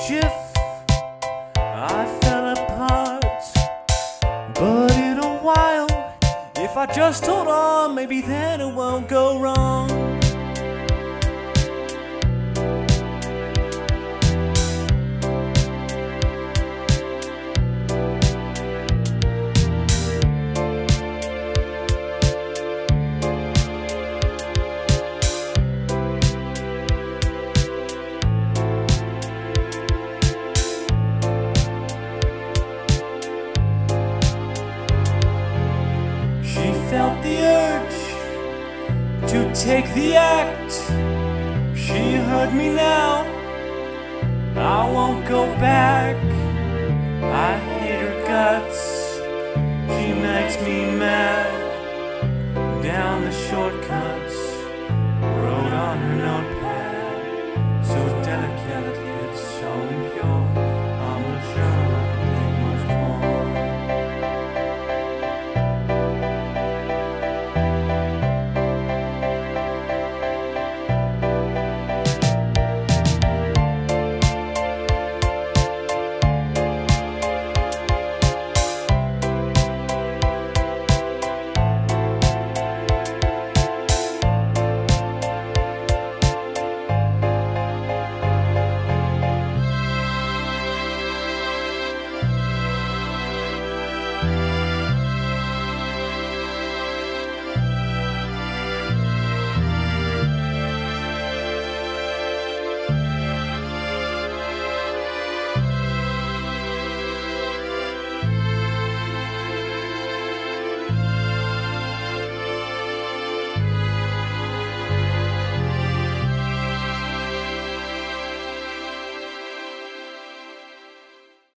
mischief. I fell apart, but in a while, if I just hold on, maybe then it won't go wrong. Felt the urge to take the act. She heard me now. I won't go back. I hate her guts. She makes me mad down the shortcut.